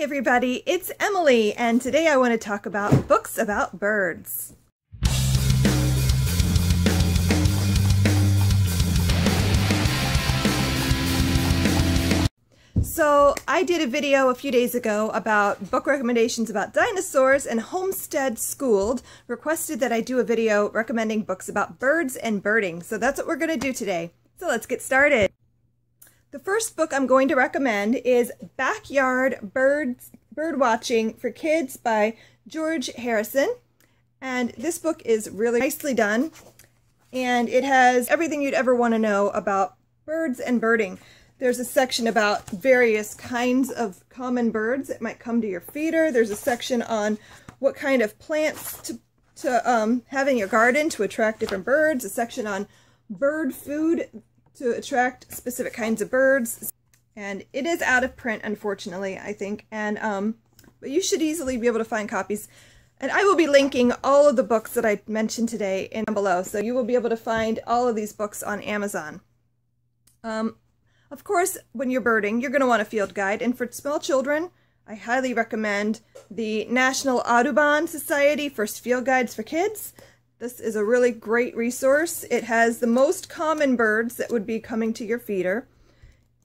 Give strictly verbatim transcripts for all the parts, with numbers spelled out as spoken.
Hi everybody, it's Emily, and today I want to talk about books about birds. So I did a video a few days ago about book recommendations about dinosaurs, and Homestead Schooled requested that I do a video recommending books about birds and birding. So that's what we're going to do today. So let's get started. The first book I'm going to recommend is Backyard Birds, Bird Watching for Kids by George Harrison. And this book is really nicely done, and it has everything you'd ever want to know about birds and birding. There's a section about various kinds of common birds that might come to your feeder. There's a section on what kind of plants to, to um, have in your garden to attract different birds. A section on bird food to attract specific kinds of birds. And it is out of print, unfortunately, I think. And um, but you should easily be able to find copies. And I will be linking all of the books that I mentioned today in below. So you will be able to find all of these books on Amazon. Um, Of course, when you're birding, you're going to want a field guide, and for small children, I highly recommend the National Audubon Society First Field Guides for Kids. This is a really great resource. It has the most common birds that would be coming to your feeder,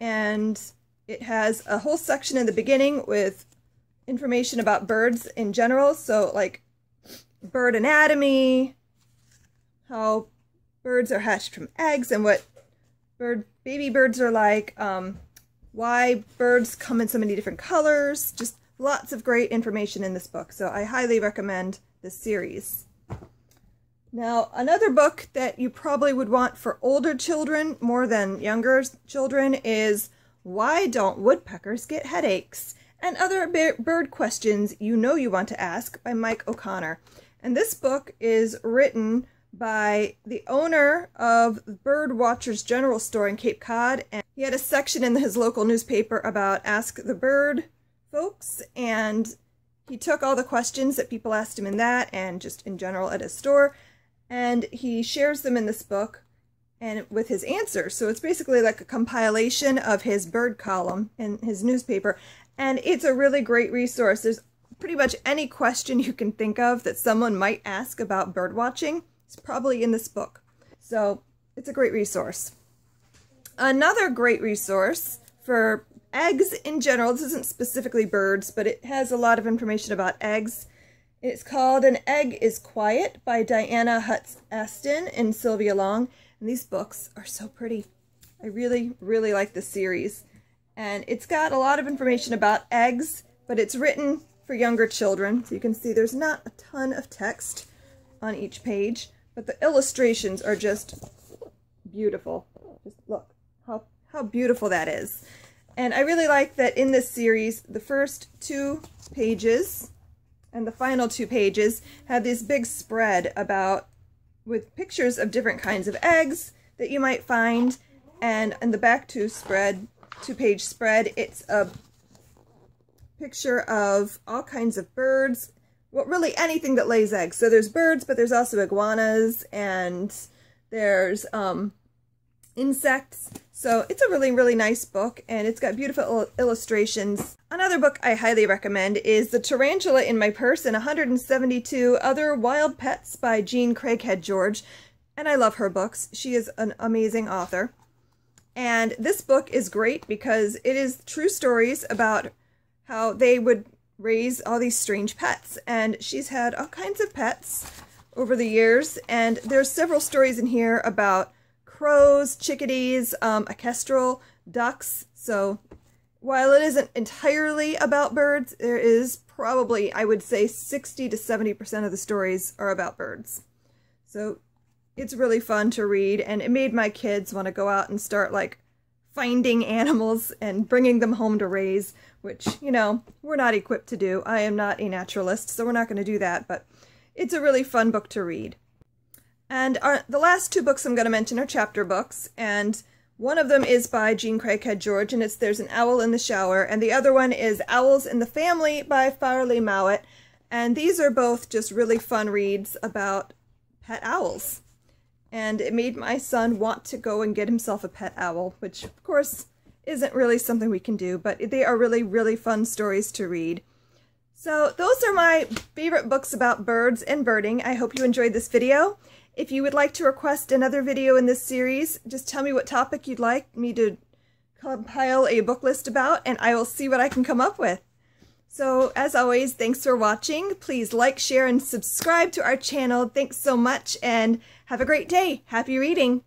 and it has a whole section in the beginning with information about birds in general, so like bird anatomy, how birds are hatched from eggs, and what bird baby birds are like, um, why birds come in so many different colors. Just lots of great information in this book, so I highly recommend this series. Now, another book that you probably would want for older children more than younger children is Why Don't Woodpeckers Get Headaches? And Other Bird Questions You Know You Want to Ask by Mike O'Connor. And this book is written by the owner of Bird Watchers General Store in Cape Cod, and he had a section in his local newspaper about Ask the Bird folks, and he took all the questions that people asked him in that and just in general at his store, and he shares them in this book and with his answers. So it's basically like a compilation of his bird column in his newspaper, and it's a really great resource. There's pretty much any question you can think of that someone might ask about bird watching. It's probably in this book. So it's a great resource. Another great resource for eggs in general, this isn't specifically birds, but it has a lot of information about eggs. It's called An Egg Is Quiet by Diana Hutts Aston and Sylvia Long. And these books are so pretty. I really, really like this series. And it's got a lot of information about eggs, but it's written for younger children. So you can see there's not a ton of text on each page, but the illustrations are just beautiful. Just look how, how beautiful that is. And I really like that in this series, the first two pages and the final two pages have this big spread about with pictures of different kinds of eggs that you might find. And in the back two spread, two page spread, it's a picture of all kinds of birds. Well, really anything that lays eggs. So there's birds, but there's also iguanas, and there's um, insects. So it's a really, really nice book, and it's got beautiful illustrations. Another book I highly recommend is The Tarantula in My Purse and one hundred seventy-two Other Wild Pets by Jean Craighead George. And I love her books. She is an amazing author. And this book is great because it is true stories about how they would raise all these strange pets, and she's had all kinds of pets over the years, and there's several stories in here about crows, chickadees, um, a kestrel, ducks. So while it isn't entirely about birds, there is probably, I would say, sixty to seventy percent of the stories are about birds. So it's really fun to read, and it made my kids want to go out and start like finding animals and bringing them home to raise, which, you know, we're not equipped to do. I am not a naturalist, so we're not going to do that, but it's a really fun book to read. And our, the last two books I'm going to mention are chapter books, and one of them is by Jean Craighead George, and it's There's an Owl in the Shower, and the other one is Owls in the Family by Farley Mowat, and these are both just really fun reads about pet owls. And it made my son want to go and get himself a pet owl, which, of course, isn't really something we can do, but they are really, really fun stories to read. So those are my favorite books about birds and birding. I hope you enjoyed this video. If you would like to request another video in this series, just tell me what topic you'd like me to compile a book list about, and I will see what I can come up with. So as always, thanks for watching. Please like, share, and subscribe to our channel. Thanks so much, and have a great day. Happy reading!